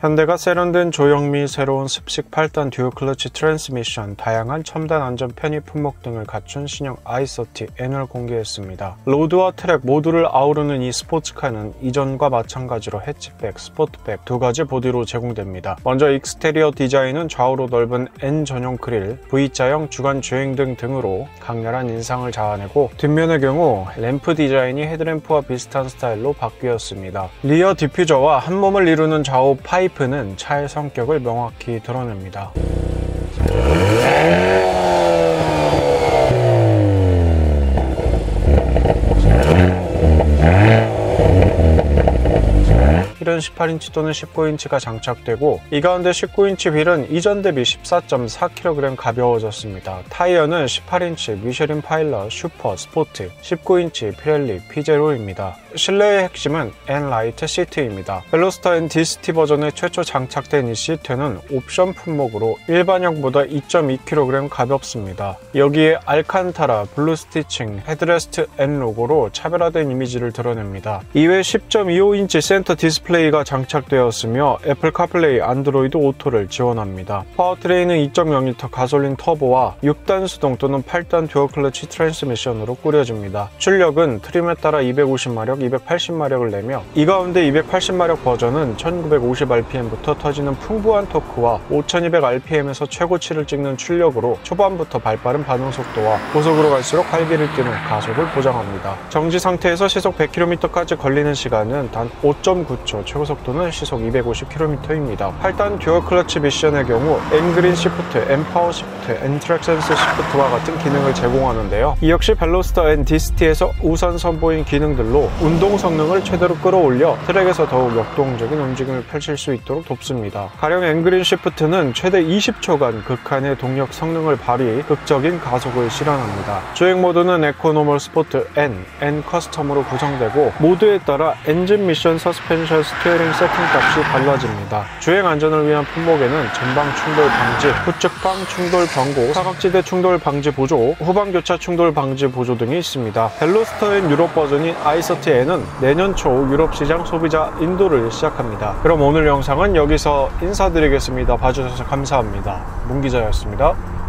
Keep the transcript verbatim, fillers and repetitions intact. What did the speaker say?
현대가 세련된 조형 및 새로운 습식 팔 단 듀얼 클러치 트랜스미션, 다양한 첨단 안전 편의 품목 등을 갖춘 신형 아이서티 엔을 공개했습니다. 로드와 트랙 모두를 아우르는 이 스포츠카는 이전과 마찬가지로 해치백, 스포트백 두 가지 보디로 제공됩니다. 먼저 익스테리어 디자인은 좌우로 넓은 N 전용 그릴, V자형 주간 주행 등 등으로 강렬한 인상을 자아내고, 뒷면의 경우 램프 디자인이 헤드램프와 비슷한 스타일로 바뀌었습니다. 리어 디퓨저와 한 몸을 이루는 좌우 파이프 는 차의 성격을 명확히 드러냅니다. 휠은 십팔 인치 또는 십구 인치가 장착되고, 이 가운데 십구 인치 휠은 이전 대비 십사 점 사 킬로그램 가벼워졌습니다. 타이어는 십팔 인치 미쉐린 파일럿, 슈퍼, 스포트, 십구 인치 피렐리, P 제로입니다. 실내의 핵심은 N 라이트 시트입니다. 벨로스터 N 디씨티 버전에 최초 장착된 이 시트는 옵션 품목으로 일반형보다 이 점 이 킬로그램 가볍습니다. 여기에 알칸타라, 블루 스티칭, 헤드레스트 N 로고로 차별화된 이미지를 드러냅니다. 이외 십 점 이오 인치 센터 디스플레이 플레이가 장착되었으며 애플 카플레이, 안드로이드 오토를 지원합니다. 파워트레인은 이 점 영 리터 가솔린 터보와 육 단 수동 또는 팔 단 듀얼 클러치 트랜스미션으로 꾸려집니다. 출력은 트림에 따라 이백오십 마력, 이백팔십 마력을 내며, 이 가운데 이백팔십 마력 버전은 천구백오십 알피엠부터 터지는 풍부한 토크와 오천이백 알피엠에서 최고치를 찍는 출력으로 초반부터 발빠른 반응 속도와 고속으로 갈수록 활기를 띠는 가속을 보장합니다. 정지 상태에서 시속 백 킬로미터까지 걸리는 시간은 단 오 점 구 초, 최고 속도는 시속 이백오십 킬로미터입니다. 팔 단 듀얼 클러치 미션의 경우 N 그린 시프트, M 파워 시프트, N 트랙 센스 시프트와 같은 기능을 제공하는데요. 이 역시 벨로스터 N 디씨티에서 우선 선보인 기능들로 운동 성능을 최대로 끌어올려 트랙에서 더욱 역동적인 움직임을 펼칠 수 있도록 돕습니다. 가령 N 그린 시프트는 최대 이십 초간 극한의 동력 성능을 발휘, 극적인 가속을 실현합니다. 주행 모드는 에코, 노멀, 스포트, N, N 커스텀으로 구성되고, 모드에 따라 엔진 미션, 서스펜션, 스티어링 세팅 값이 달라집니다. 주행 안전을 위한 품목에는 전방 충돌 방지, 후측방 충돌 경고, 사각지대 충돌 방지 보조, 후방 교차 충돌 방지 보조 등이 있습니다. 벨로스터 N 유럽 버전인 아이서티 엔은 내년 초 유럽 시장 소비자 인도를 시작합니다. 그럼 오늘 영상은 여기서 인사드리겠습니다. 봐주셔서 감사합니다. 문기자였습니다.